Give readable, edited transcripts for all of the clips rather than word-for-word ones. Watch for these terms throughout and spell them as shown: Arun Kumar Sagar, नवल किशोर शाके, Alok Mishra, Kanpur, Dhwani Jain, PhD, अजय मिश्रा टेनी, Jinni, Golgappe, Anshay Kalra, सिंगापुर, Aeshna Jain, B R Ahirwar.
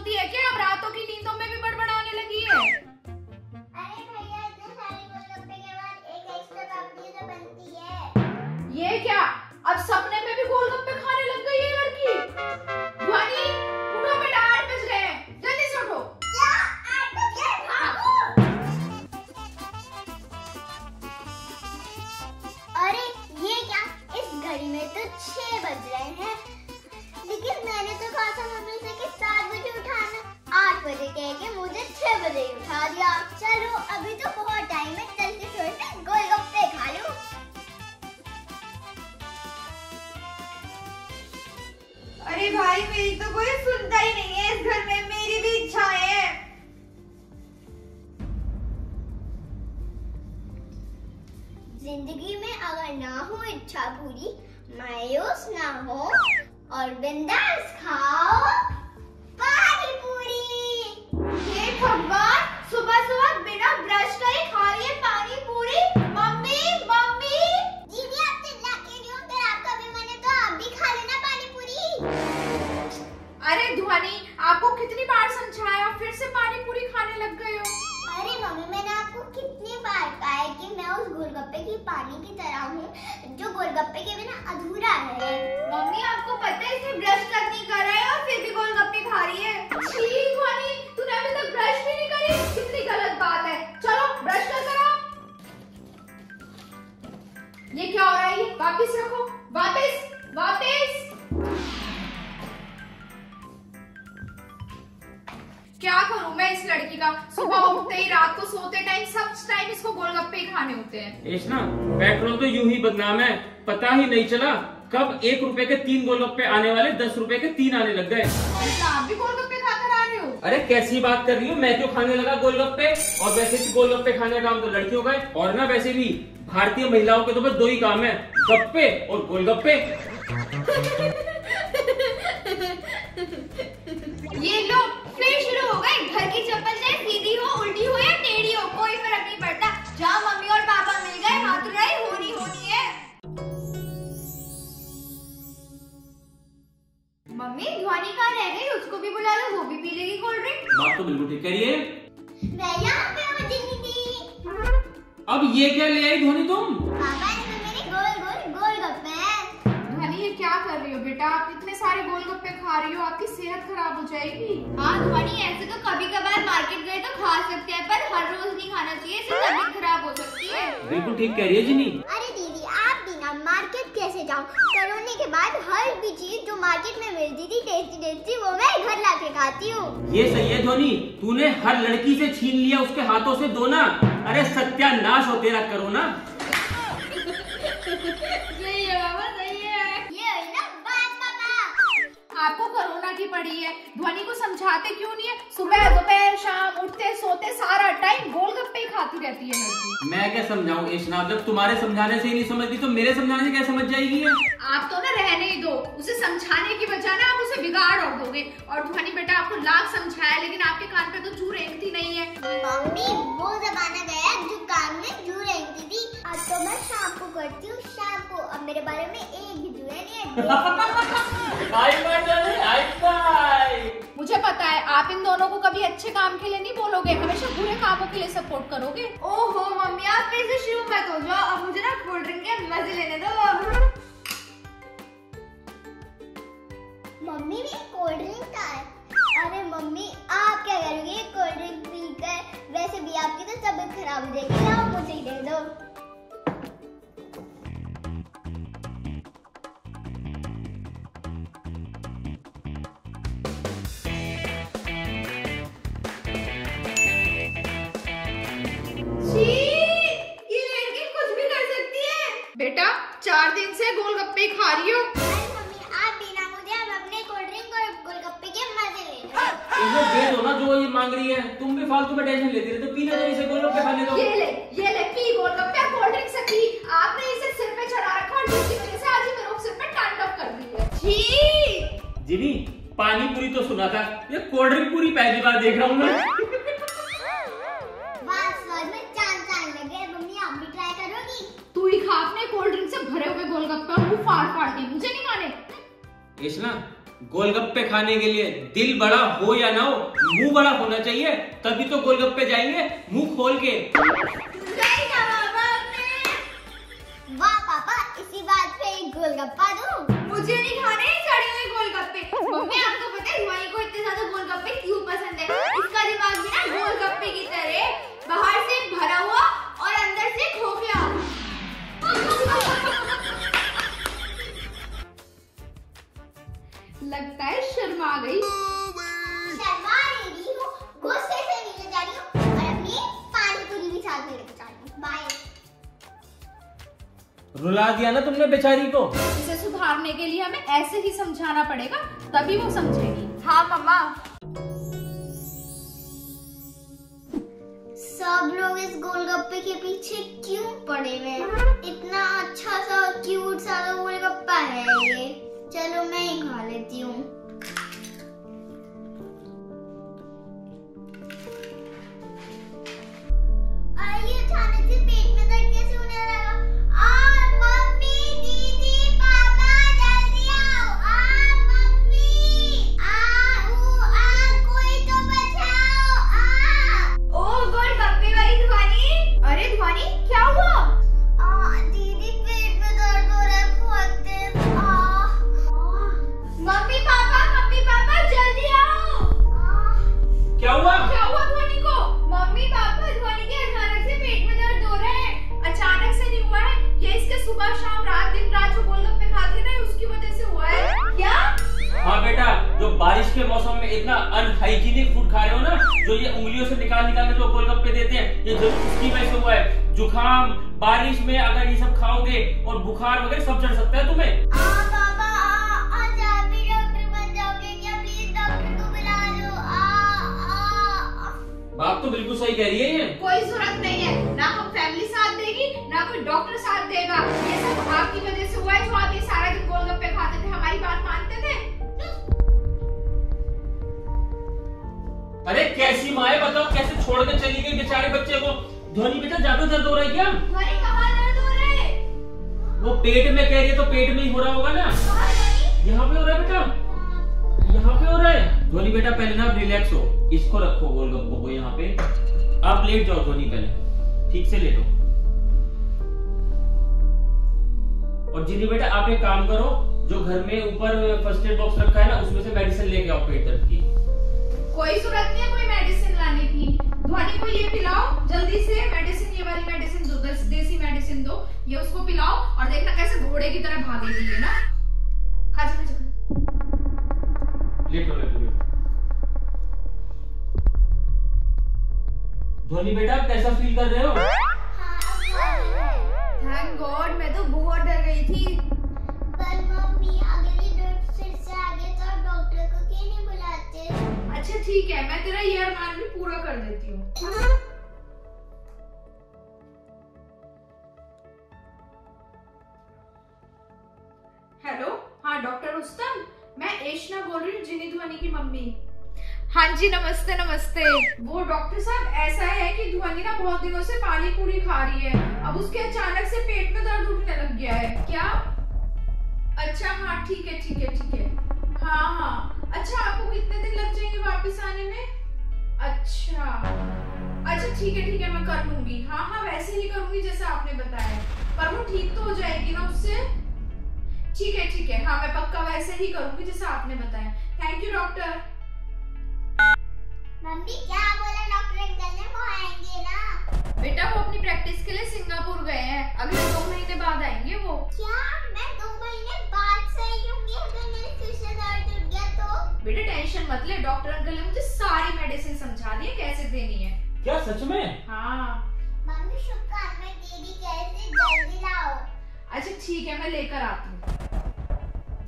बोलती है क्या? अब रातों की नींदों में भी बड़बड़ाने लगी है। अरे भैया, इतने सारे गोलगप्पे के बाद एक एक्स्ट्रा पापड़ी तो बनती है। ये क्या, अब सपने में भी गोलगप्पे खाने लग गई है लड़की? ध्वानी, उठो बेटा, 8 बज गए हैं, जल्दी से उठो। क्या 8 बज गए? भागो। अरे ये क्या, इस घड़ी में तो 6 बज रहे हैं, लेकिन मैंने तो कहा था मम्मी से कि 7 बजे उठाना। 8 बजे कह के मुझे 6 बजे उठा दिया। चलो अभी तो बहुत टाइम है, चल के थोड़े से गोलगप्पे खा लूं। अरे भाई, मेरी तो कोई सुनता ही नहीं है इस घर में, मेरी भी इच्छाएं हैं। जिंदगी में अगर ना हो इच्छा पूरी, मायूस ना हो और बिंदास खाओ पानी पूरी। ये भगवान, सुबह सुबह बिना ब्रश का ही खा रही है पानी पूरी। मम्मी मम्मी दीदी, आप चिल्ला के नहीं हो, फिर आपका भी मन है तो आप भी खा लेना पानी पूरी। अरे ध्वानी, आपको कितनी बार समझाया, फिर से पानी पूरी खाने लग गए हो। अरे मम्मी, मैंने आपको कितनी बार कहा है कि मैं उस गोलगप्पे की पानी की तरह हूँ जो गोलगप्पे के बिना अधूरा है। मम्मी, आपको पता है इसने ब्रश तक नहीं कर रहा है और फिर भी गोलगप्पे खा रही है। छी ध्वानी, तूने अभी तक ब्रश भी नहीं करी, कितनी गलत बात है। चलो ब्रश कर करो। ये क्या हो रहा है, वापिस रखो, वापिस वापिस। क्या करूं मैं इस लड़की का, सुबह उठते ही, रात को सोते टाइम, सब टाइम इसको गोलगप्पे खाने होते हैं। ऐशना, पेट्रोल तो यूं ही बदनाम है, पता ही नहीं चला कब 1 रुपए के 3 गोलगप्पे आने वाले 10 रुपए के 3 आने लग गए। आप भी गोलगप्पे खाकर आ रहे हो? अरे कैसी बात कर रही हो, मैं क्यों खाने लगा गोलगप्पे? और वैसे भी गोलगप्पे खाने का काम तो लड़कियों का है, और ना वैसे भी भारतीय महिलाओं के तो बस 2 ही काम है, गप्पे और गोलगप्पे। ये लो, फिर शुरू हो गए, घर की चप्पल चाहे सीधी हो, उल्टी हो या टेढ़ी हो, कोई फर्क नहीं पड़ता। जहाँ मम्मी और पापा मिल गए, मातुराई होनी होनी है। मम्मी, ध्वानी कहाँ रह गई, उसको भी बुला लो, वो भी पी लेगी कोल्ड ड्रिंक। बात तो बिल्कुल ठीक कह रही है। मैं यहाँ पे हूँ दीदी। अब ये क्या ले आई ध्वानी तुम? पापा, इसमें मेरे गोलगप्पे हैं। ध्वानी, ये क्या कर रही हो बेटा, आप इतने सारे गोलगप्पे खा रही हो, आपकी सेहत खराब हो जाएगी। हाँ ध्वानी, ऐसे तो कभी कभार मार्केट गए तो खा सकते हैं, पर हर रोज नहीं खाना चाहिए, इससे तबीयत खराब हो सकती है। बिल्कुल ठीक कह रही है जिनी। अरे दीदी, आप बिना मार्केट कैसे जाओ, करोने के बाद हर भी चीज जो मार्केट में मिलती थी टेस्टी टेस्टी, वो मैं घर ला के खाती हूँ। ये सही है ध्वानी, तूने हर लड़की से छीन लिया, उसके हाथों से दो ना। अरे सत्यानाश हो तेरा करोना। आपको कोरोना की पड़ी है, ध्वानी को समझाते क्यों नहीं है? सुबह दोपहर शाम, उठते सोते, सारा टाइम गोलगप्पे खाती रहती है लड़की। मैं क्या समझाऊं ऐशना, जब तुम्हारे समझाने से ही नहीं समझती तो मेरे समझाने से क्या समझ जाएगी है? आप तो ना रहने ही दो, उसे समझाने की बजाय ना आप उसे बिगाड़ और दोगे। और ध्वानी बेटा, आपको लाख समझाया, लेकिन आपके कान पे तो जू रेंगती नहीं है। मम्मी, वो जमाना गया जो कान में जू रेंगती थी, अब तो मैं शाम को करती हूँ, शाम को। अब मेरे बारे में एक भी जू नहीं है। मुझे पता है आप इन दोनों को कभी अच्छे काम के लिए नहीं बोलोगे, हमेशा बुरे कामों के लिए सपोर्ट करोगे। ओहो मम्मी, आप फिर से शुरू मत हो जाओ, अब मुझे ना कोल्ड ड्रिंक के मजे लेने दो। मम्मी, भी कोल्ड ड्रिंक का है। अरे मम्मी, आप क्या करोगे कोल्ड ड्रिंक पीकर, वैसे भी आपकी तो तबीयत खराब हो जाएगी, आप मुझे ही दे दो। खा रही हो? मम्मी, आप बिना मुझे अब अपने कोल्ड ड्रिंक और गोलगप्पे के मजे ले लो। दे दो ना जो ये मांग रही है, तुम भी फालतू में टेंशन लेती रहती हो। पीने दो इसे, गोलगप्पे खाने दो। ये ले पी गोलगप्पे, कोल्ड ड्रिंक से पी। आपने इसे सिर पे चढ़ा रखा और जिसकी वजह से आज ही मेरे सिर पे टांड अप कर दी है। जी जिनी, पानी पूरी तो सुना था, ये कोल्ड ड्रिंक पूरी पहली बार देख रहा हूँ मैं। तू ही खा अपने कोल्ड ड्रिंक से भरे हुए गोलगप्पे, मुझे नहीं खाने। ऐशना, गोलगप्पे खाने के लिए दिल बड़ा हो या ना हो, मुंह बड़ा होना चाहिए, तभी तो गोलगप्पे जाएंगे मुंह खोल के। वाह पापा, इसी बात पे एक गोलगप्पा दो। मुझे नहीं खाने सड़े हुए गोलगप्पे। मम्मी, आपको पता है धुआई को इतने ज्यादा गोलगप्पे क्यों पसंद है? इसका दिमाग भी ना गोलगप्पे की तरह बाहर से भरा हुआ और अंदर से खोखला। लगता है शर्मा आ गई। शर्मा रही हूँ, गुस्से से नीचे जा रही हूँ और अपनी पानी पूरी भी साथ में लेके जा रही हूँ। बाय। रुला दिया ना तुमने बेचारी को। इसे सुधारने के लिए हमें ऐसे ही समझाना पड़ेगा, तभी वो समझेगी। हाँ मम्मा। सब लोग इस गोलगप्पे के पीछे क्यों पड़े हुए हैं? इतना अच्छा सा क्यूट सा गोलगप्पा है ये। चलो मैं ही खा लेती हूँ। ये खाने से पेट में दर्द कैसे होने लगा? आप मम्मी, दीदी, पापा जल्दी आओ। आप मम्मी, कोई तो बचाओ। ओ गोलगप्पे वाली ध्वानी। अरे ध्वानी, क्या हुआ? दीदी, पेट में दर्द हो रहा है बहुत तेज। मम्मी पापा जल्दी आओ। क्या हुआ ध्वनी को? मम्मी पापा, ध्वनी के अचानक से पेट में दर्द हो रहा है। अचानक से नहीं हुआ है ये, इसके सुबह शाम रात दिन रात जो गोलगप्पे खाते रहे उसकी वजह से हुआ है। क्या? हाँ बेटा, जो बारिश के मौसम में इतना अनहाइजीनिक फूड खा रहे हो ना, जो ये उंगलियों से निकाल के जो गोलगप्पे देते हैं, ये उसकी वजह से हुआ है। जुकाम, बारिश में अगर ये सब खाओगे और बुखार वगैरह सब चढ़ सकता है तुम्हें। बात तो बिल्कुल सही कह रही है ये। कोई जरूरत नहीं है, ना हम फैमिली साथ देगी ना कोई डॉक्टर साथ देगा। ये सब आपकी वजह से हुआ है, जो आप ये सारा दिन गोलगप्पे खाते थे, हमारी बात मानते थे। अरे कैसी माँ है बताओ, कैसे छोड़ के चली गई बेचारे बच्चे को। ध्वनि बेटा, ज्यादा दर्द हो रहा है क्या? ध्वनि, कहाँ दर्द हो रहा है? वो पेट में कह रही है तो पेट में ही हो रहा होगा ना। यहाँ पे हो रहा है बेटा, यहाँ पे हो रहा है। ध्वनि बेटा, पहले ना रिलैक्स हो, इसको रखो गोलगप्पो को यहाँ पे। आप लेट जाओ ध्वनि, पहले ठीक से लेटो। और जिनी बेटा, आप एक काम करो, जो घर में ऊपर फर्स्ट एड बॉक्स रखा है ना, उसमें से मेडिसिन लेके आओ पेट दर्द की। कोई जरूरत नहीं है कोई मेडिसिन लाने की। ध्वनि को ये पिलाओ जल्दी से मेडिसिन, ये वाली मेडिसिन दो, देसी मेडिसिन दो, ये उसको पिलाओ और देखना कैसे घोड़े की तरह भागेगी है ना। खा लेटो। ध्वनि बेटा, कैसा फील कर रहे हो? थैंक गॉड, मैं तो बहुत डर गई थी। पर मम्मी, अगर ये दर्द फिर से आ गया तो डॉक्टर को क्यों नहीं बुलाते? अच्छा ठीक है, मैं तेरा ये अरमान भी पूरा कर देती हूँ। हेलो, हाँ डॉक्टर उस्तम, मैं एशना बोल रही हूँ, जिनी ध्वनि की मम्मी। हाँ जी, नमस्ते नमस्ते। वो डॉक्टर साहब, ऐसा है कि ध्वनि ना बहुत दिनों से पानी पूरी खा रही है, अब उसके अचानक से पेट में दर्द उठने लग गया है। क्या? अच्छा हाँ, ठीक है। हाँ, अच्छा आपको कितने दिन लग जाएंगे वापस आने में? अच्छा ठीक है, मैं कर लूंगी। हाँ, वैसे ही करूंगी जैसे आपने बताया। पर वो ठीक तो हो जाएगी ना उससे? ठीक है, हाँ मैं पक्का वैसे ही करूंगी जैसे आपने बताया। Thank you doctor. मम्मी क्या बोला डॉक्टर अंकल ने? वो आएंगे ना बेटा, वो अपनी प्रैक्टिस के लिए सिंगापुर गए हैं, अगले 2 महीने बाद आएंगे वो। क्या? मैं 2 महीने बाद सही होंगी? अगर मेरे फिर से दर्द उठ गया तो? बेटा टेंशन मत ले, डॉक्टर अंकल ने मुझे सारी मेडिसिन समझा दी है कैसे देनी है। क्या सच में? हाँ मम्मी, शुभकामनाएं। दीदी कैसे जल्दी लाओ। अच्छा ठीक है, मैं लेकर आती हूँ।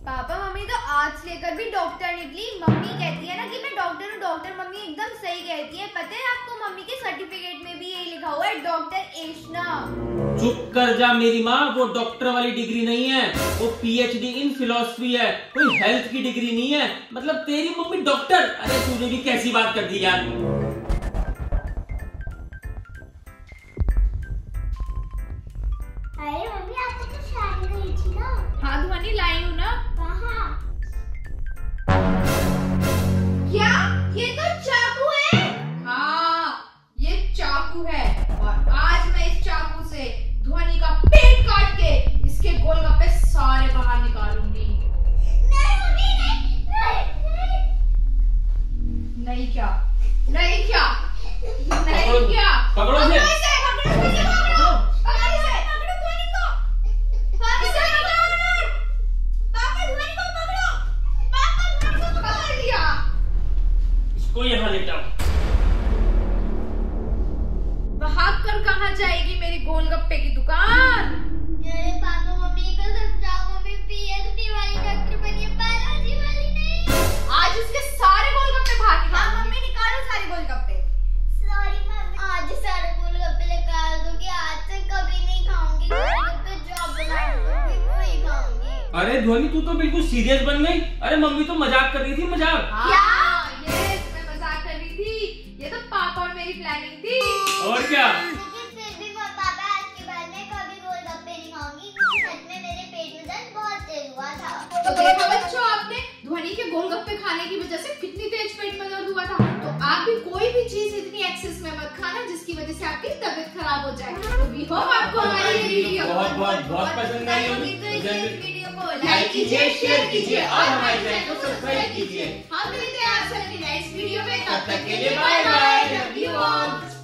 पापा मम्मी तो आज लेकर भी डॉक्टर निकली। मम्मी कहती है ना कि मैं डॉक्टर हूँ डॉक्टर। मम्मी एकदम सही कहती है। पता है आपको, मम्मी के सर्टिफिकेट में भी यही लिखा हुआ है, डॉक्टर एशना। चुप कर जा मेरी माँ, वो डॉक्टर वाली डिग्री नहीं है, वो PhD इन फिलॉसफी है, कोई हेल्थ की डिग्री नहीं है। मतलब तेरी मम्मी डॉक्टर? अरे तूने भी कैसी बात कर दी यार। अरे मम्मी, आपको तो शादी गई थी ना? हाँ ध्वनि, लाई हूँ ना। क्या ये तो चाकू है? हाँ, ये चाकू है और आज मैं इस चाकू से ध्वनि का पेट काट के इसके गोलगप्पे सारे बाहर निकालूंगी। नहीं क्या? पकड़ो इसे। जाएगी मेरी गोलगप्पे की दुकान। अरे पापा मम्मी को समझाओ, मम्मी पीएचडी वाली डॉक्टर बनी है, बायोलॉजी वाली नहीं। आज इसके सारे गोलगप्पे भाग गए। हां मम्मी निकालो सारे गोलगप्पे। सॉरी मम्मी, आज सारे गोलगप्पे निकाल दूंगी। आज से कभी नहीं खाऊंगी गोलगप्पे, जॉब बनाऊंगी वही खाऊंगी। अरे ध्वनि तू तो बिल्कुल सीरियस बन गई। अरे मम्मी तो मजाक कर रही थी। मजाक? क्या ये मैं मजाक कर रही थी? ये तो पापा और मेरी प्लानिंग थी। और क्या देखा बच्चों आपने, ध्वनि के गोलगप्पे खाने की वजह से कितनी तेज पेट में दर्द हुआ था। तो आप भी कोई भी चीज इतनी एक्सेस में मत खाना जिसकी वजह से आपकी तबीयत खराब हो जाए। तो वी होप आपको हमारी ये वीडियो बहुत पसंद आई होगी। तो इस वीडियो को लाइक कीजिए, शेयर कीजिए और हमारे चैनल को सब्सक्राइब कीजिए। हम मिलते हैं आपसे नेक्स्ट वीडियो में। तब तक के लिए bye bye, love you all.